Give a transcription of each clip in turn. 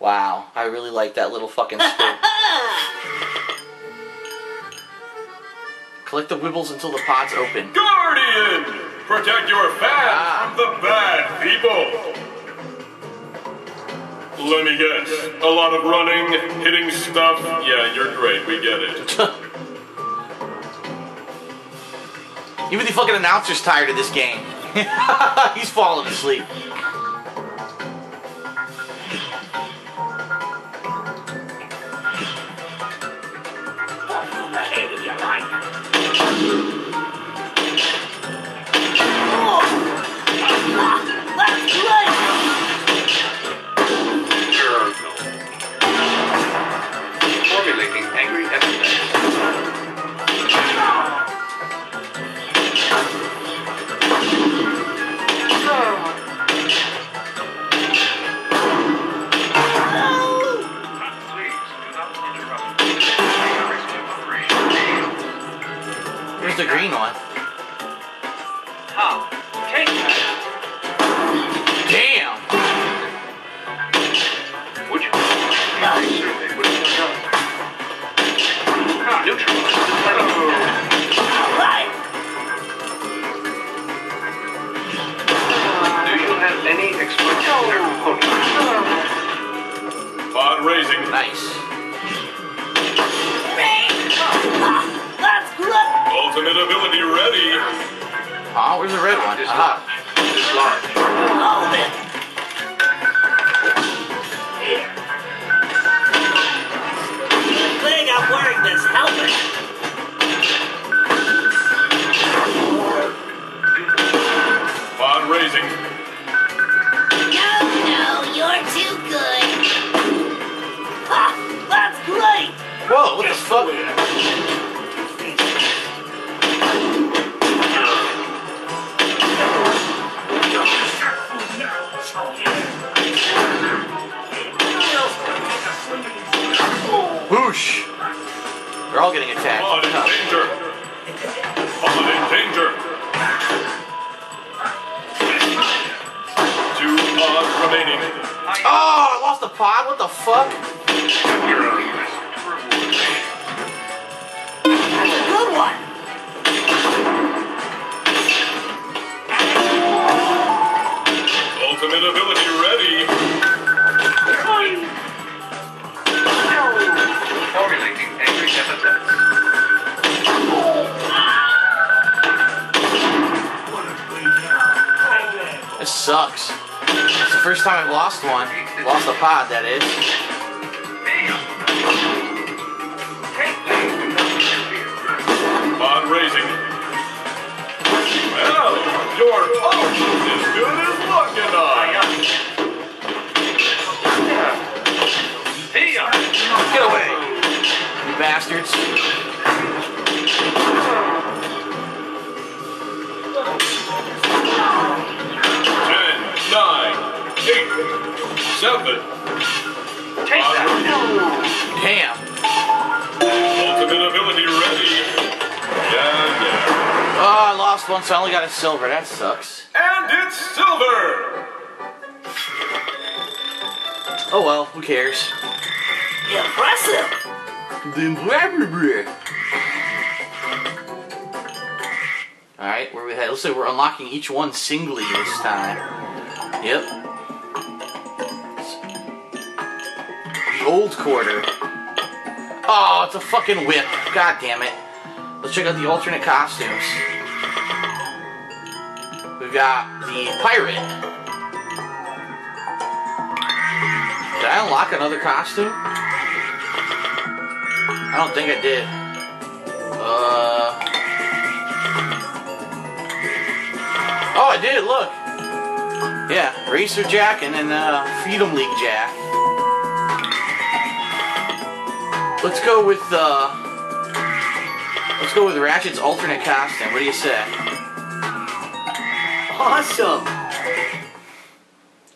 Wow, I really like that little fucking spoon. Collect the wibbles until the pot's open. Guardian! Protect your fans from the bad people! Let me guess, a lot of running, hitting stuff? Yeah, you're great, we get it. Even the fucking announcer's tired of this game. He's falling asleep. Formulating angry episodes. The green one. Oh, okay. Damn. Would you? Survey would have done. Neutral. All right. Do you have any extraordinary components? Pod raising. Nice. Ultimate ability ready. Oh, where's the red one? Dislodge. Dislodge. Hold it. Good thing I'm wearing this helmet. Bond raising. No, you're too good. Ha! That's great! Whoa, what the fuck? Whoosh! They're all getting attacked. Pod in danger! Pod in danger! Two pods remaining. Oh, I lost the pod? What the fuck? That's a good one! Ultimate ability ready. Formulating angry epithets. This sucks. It's the first time I've lost one. Lost a pod, that is. Pod raising. Well, your pod is good as looking on. Get away, you bastards. Damn. Ultimate ability ready. Yeah, yeah. Oh, I lost one, so I only got a silver. That sucks. And it's silver! Oh well, who cares? Impressive! Alright, where are we headed? Looks like we're unlocking each one singly this time. Yep. Gold quarter. Oh, it's a fucking whip. God damn it. Let's check out the alternate costumes. We've got the pirate. Did I unlock another costume? I don't think I did. Oh, I did, look. Yeah, Racer Jak and then Freedom League Jak. Let's go with Ratchet's alternate costume. What do you say? Awesome!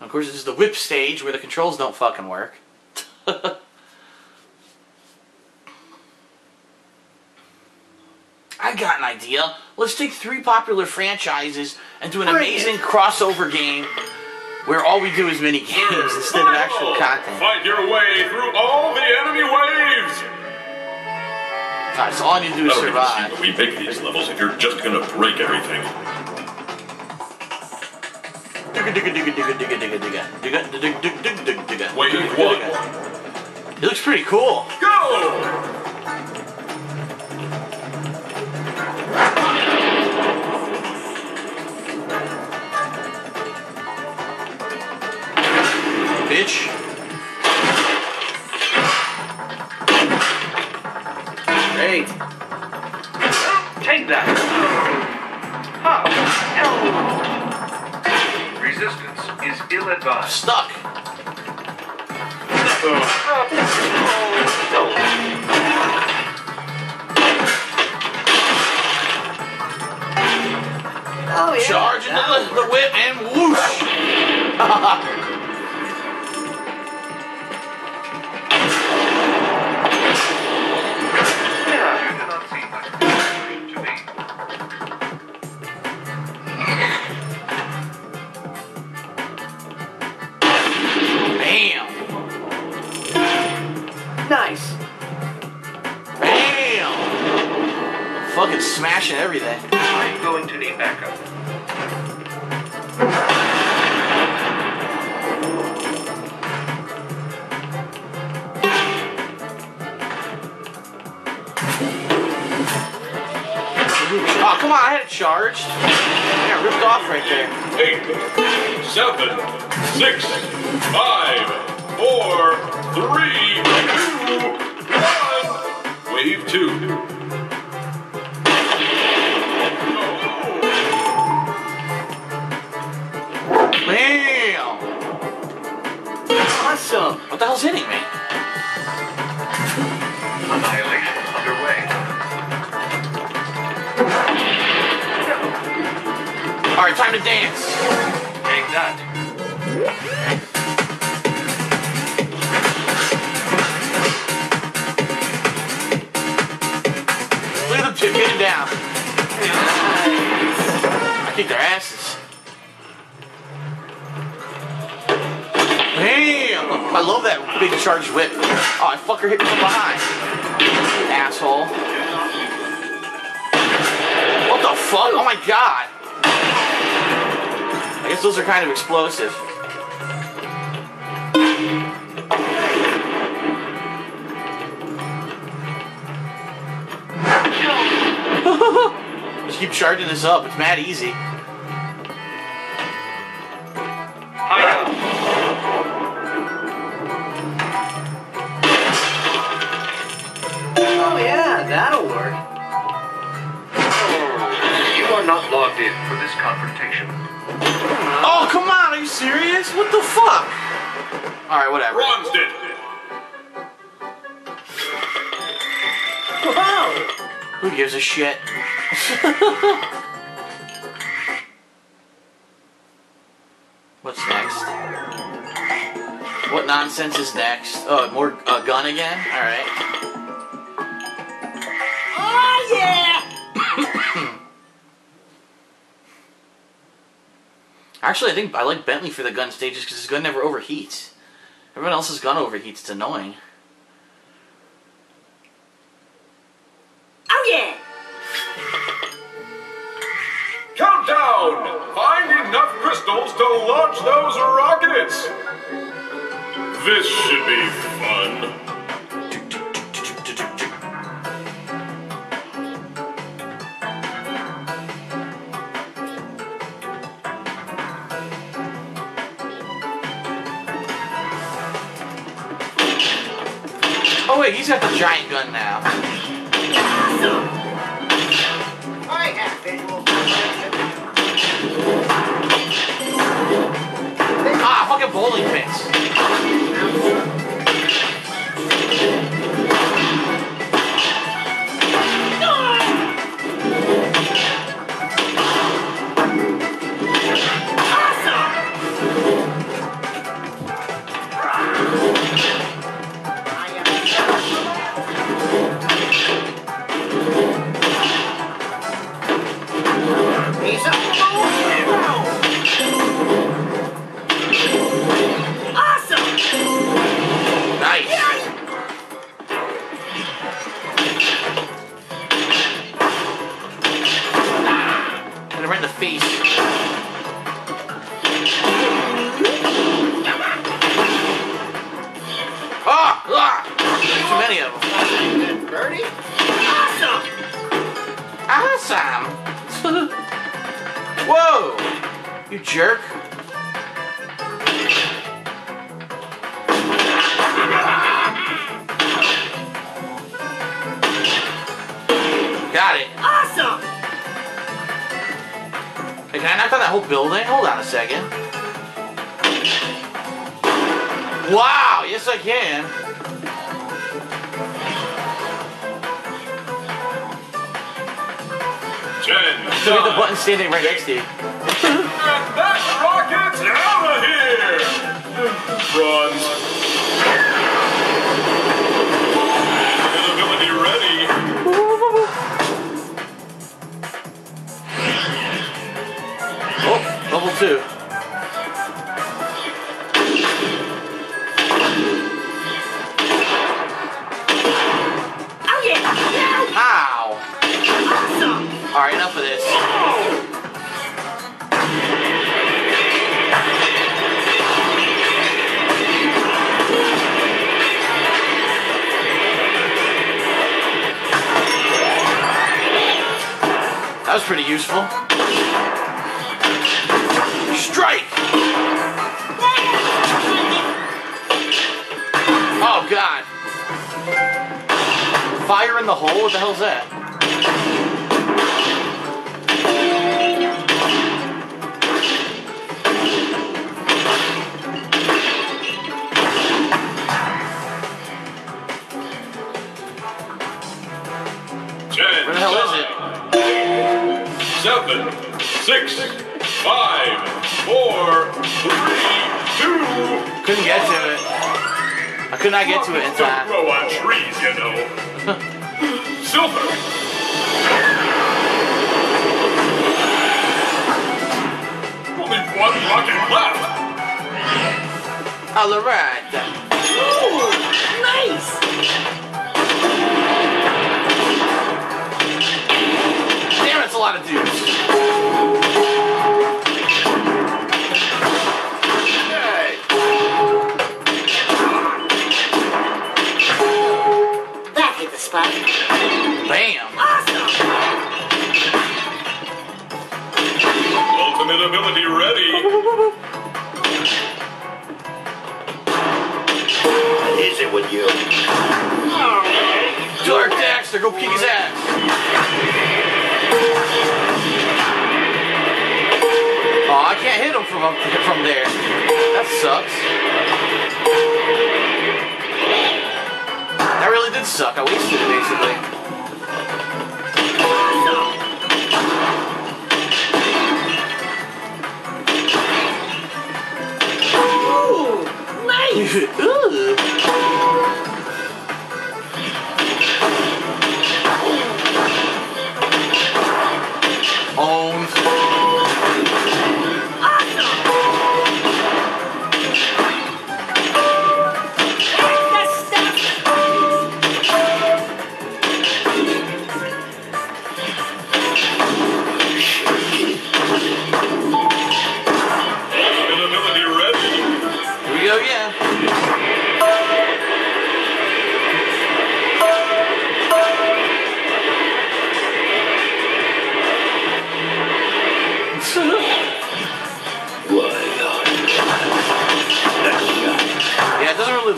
Of course, this is the whip stage where the controls don't fucking work. I got an idea. Let's take three popular franchises and do an amazing crossover game where all we do is mini games instead of actual content. Fight your way through all the enemy waves. God, so all you do is survive. We make these levels if you're just gonna break everything. Wave one. It looks pretty cool. Go. Bitch. Hey. Take that. Oh. Resistance is ill-advised. Stuck. Oh, yeah. Charge into the whip and whoosh. Nice. Bam! Fucking smashing everything. I'm going to need backup. Oh, come on, I had it charged. I got ripped off right there. 8, 7, 6, 5, 4, 3, 2, 1. Wave 2. Bam! Awesome. What the hell's hitting me? Annihilation underway. All right, time to dance. Take that. Get it down. I kick their asses. Damn! I love that big charged whip. Oh, I fucker hit me from behind. Asshole. What the fuck? Oh my god. I guess those are kind of explosive. Just keep charging this up. It's mad easy. Oh yeah, that'll work. You are not logged in for this confrontation. Oh come on, are you serious? What the fuck? All right, whatever. Wow. Who gives a shit? What's next? What nonsense is next? Oh, more gun again? Alright. Oh, yeah! Actually, I think I like Bentley for the gun stages because his gun never overheats. Everyone else's gun overheats. It's annoying. To launch those rockets. This should be fun. Oh wait, he's got the giant gun now. I have visual. Ah, fucking bowling pins. Awesome. He's up. jerk. Got it. Awesome! Hey, can I knock down that whole building? Hold on a second. Wow! Yes, I can. So get the button standing right next to you. And that rocket's out of here! Run. Visibility ready. Oh, level 2. Oh yeah! Ow! Awesome! Alright, enough of this. That was pretty useful. Strike! Oh god. Fire in the hole? What the hell's that? Where the hell is it? 7, 6, 5, 4, 3, 2. Couldn't get to it. I could not get to it in time. Don't grow on trees, you know. Silver. Only one rocket left. All right. Ooh, nice. That's a lot of dudes. Hey. That hit the spot. Bam. Awesome. Ultimate ability ready. Is it with you? Oh. Dark Daxter, go kick his ass. Oh, I can't hit him from there. That sucks. That really did suck. I wasted it, basically. Ooh, nice. Ooh.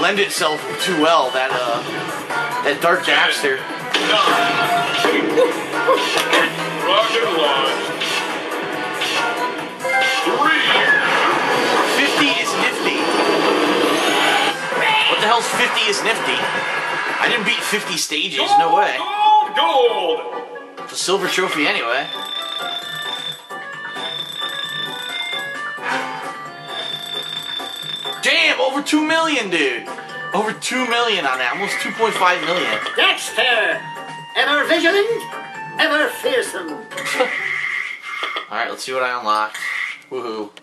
Lend itself too well, that Dark Daxter. Rocket launch. 3. 50 is nifty. What the hell's 50 is nifty? I didn't beat 50 stages, gold, no way. Gold! It's a silver trophy anyway. Damn, over 2 million, dude. Over 2 million on that. Almost 2.5 million. Daxter, ever vigilant, ever fearsome. All right, let's see what I unlocked. Woohoo.